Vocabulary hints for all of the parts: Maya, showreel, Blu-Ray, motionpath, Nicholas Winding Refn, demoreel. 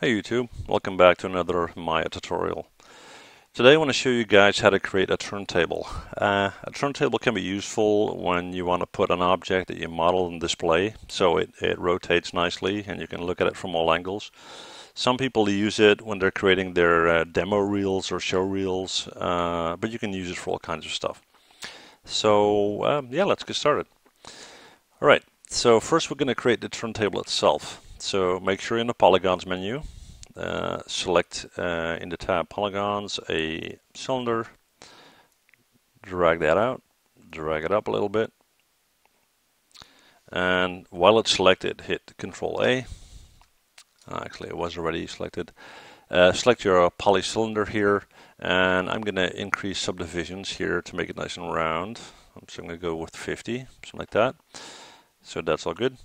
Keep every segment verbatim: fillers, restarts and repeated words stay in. Hey YouTube, welcome back to another Maya tutorial. Today I want to show you guys how to create a turntable. Uh, a turntable can be useful when you want to put an object that you model and display so it, it rotates nicely and you can look at it from all angles. Some people use it when they're creating their uh, demo reels or show reels, uh, but you can use it for all kinds of stuff. So um, yeah, let's get started. Alright, so first we're going to create the turntable itself. So make sure you're in the polygons menu, uh, select uh, in the tab polygons a cylinder, drag that out, drag it up a little bit, and while it's selected hit Control A. Actually it was already selected. Uh, select your poly cylinder here, and I'm going to increase subdivisions here to make it nice and round. So I'm going to go with fifty, something like that. So that's all good.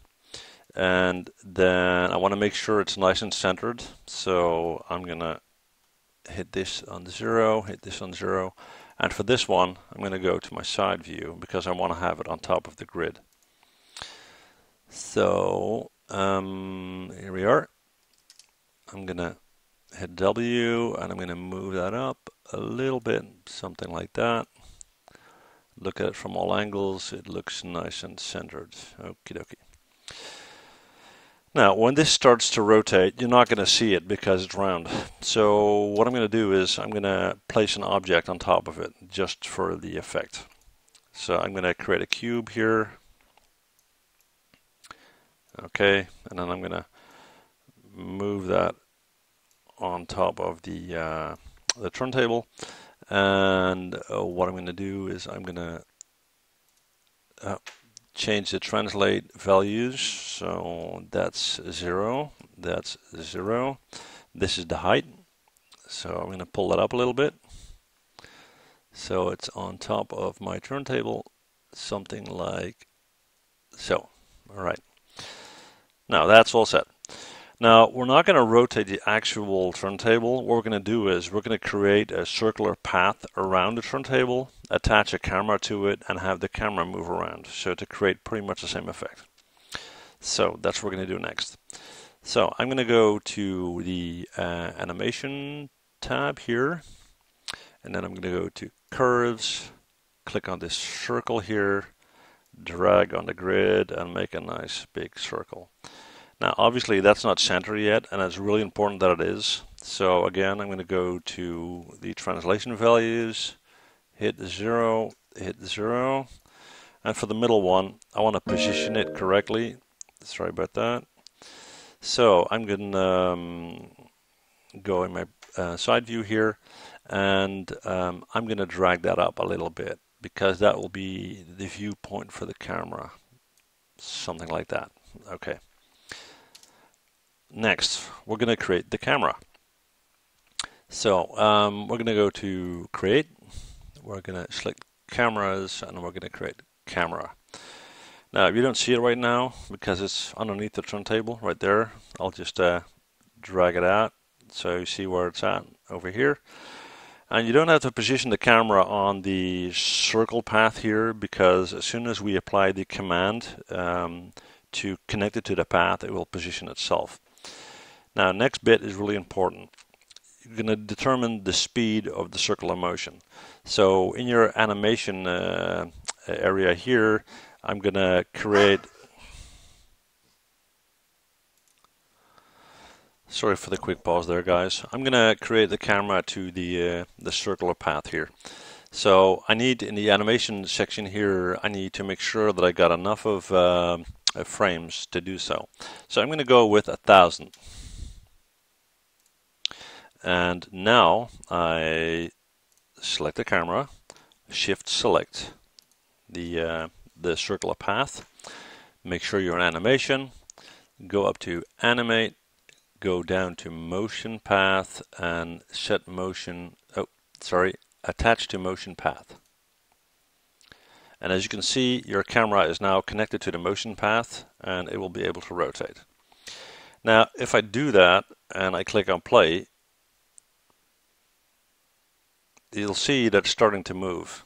And then I want to make sure it's nice and centered, so I'm gonna hit this on zero, hit this on zero, and for this one I'm gonna go to my side view because I want to have it on top of the grid. So um, here we are. I'm gonna hit W and I'm gonna move that up a little bit, something like that. Look at it from all angles, it looks nice and centered. Okie dokie. Now, when this starts to rotate, you're not going to see it because it's round. So what I'm going to do is I'm going to place an object on top of it just for the effect. So I'm going to create a cube here. Okay, and then I'm going to move that on top of the, uh, the turntable. And uh, what I'm going to do is I'm going to... Uh, change the translate values, so that's zero, that's zero. This is the height, so I'm going to pull that up a little bit. So it's on top of my turntable, something like so. All right, now that's all set. Now we're not going to rotate the actual turntable. What we're going to do is we're going to create a circular path around the turntable, attach a camera to it, and have the camera move around, so to create pretty much the same effect. So that's what we're going to do next. So I'm going to go to the uh, animation tab here, and then I'm going to go to curves, click on this circle here, drag on the grid, and make a nice big circle. Now obviously that's not centered yet, and it's really important that it is. So again, I'm going to go to the translation values, hit zero, hit zero, and for the middle one I want to position it correctly. Sorry about that. So I'm going to um, go in my uh, side view here, and um, I'm going to drag that up a little bit because that will be the viewpoint for the camera, something like that. Okay. Next, we're going to create the camera. So um, we're going to go to create, we're going to select cameras, and we're going to create camera. Now if you don't see it right now because it's underneath the turntable right there, I'll just uh, drag it out so you see where it's at over here. And you don't have to position the camera on the circle path here, because as soon as we apply the command um, to connect it to the path, it will position itself. Now, next bit is really important. You're going to determine the speed of the circular motion. So in your animation uh, area here, I'm going to create... Sorry for the quick pause there, guys. I'm going to create the camera to the, uh, the circular path here. So I need, in the animation section here, I need to make sure that I got enough of uh, frames to do so. So I'm going to go with a thousand. And now I select the camera, shift select the, uh, the circular path, make sure you're in animation, go up to animate, go down to motion path, and set motion, oh sorry, attach to motion path. And as you can see, your camera is now connected to the motion path and it will be able to rotate. Now if I do that and I click on play, you'll see that it's starting to move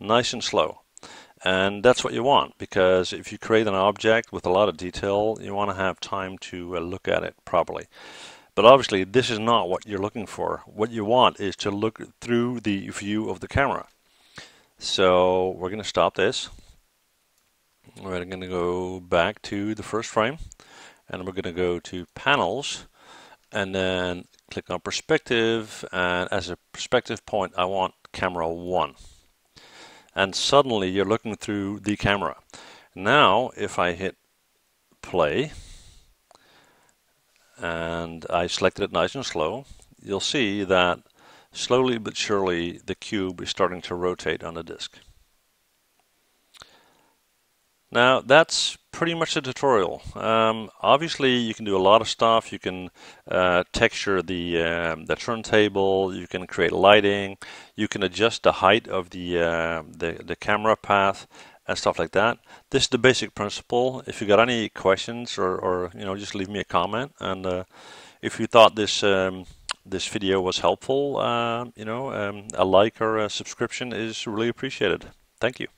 nice and slow, and that's what you want, because if you create an object with a lot of detail, you want to have time to uh, look at it properly. But obviously this is not what you're looking for. What you want is to look through the view of the camera. So we're going to stop this. We're going to go back to the first frame, and we're going to go to panels, and then click on perspective, and as a perspective point I want camera one. And suddenly you're looking through the camera. Now if I hit play and I selected it nice and slow, you'll see that slowly but surely the cube is starting to rotate on the disk. Now that's pretty much the tutorial. Um, obviously you can do a lot of stuff. You can uh, texture the, um, the turntable, you can create lighting, you can adjust the height of the, uh, the, the camera path and stuff like that. This is the basic principle. If you got any questions or, or you know, just leave me a comment. And uh, if you thought this um, this video was helpful, uh, you know, um, a like or a subscription is really appreciated. Thank you.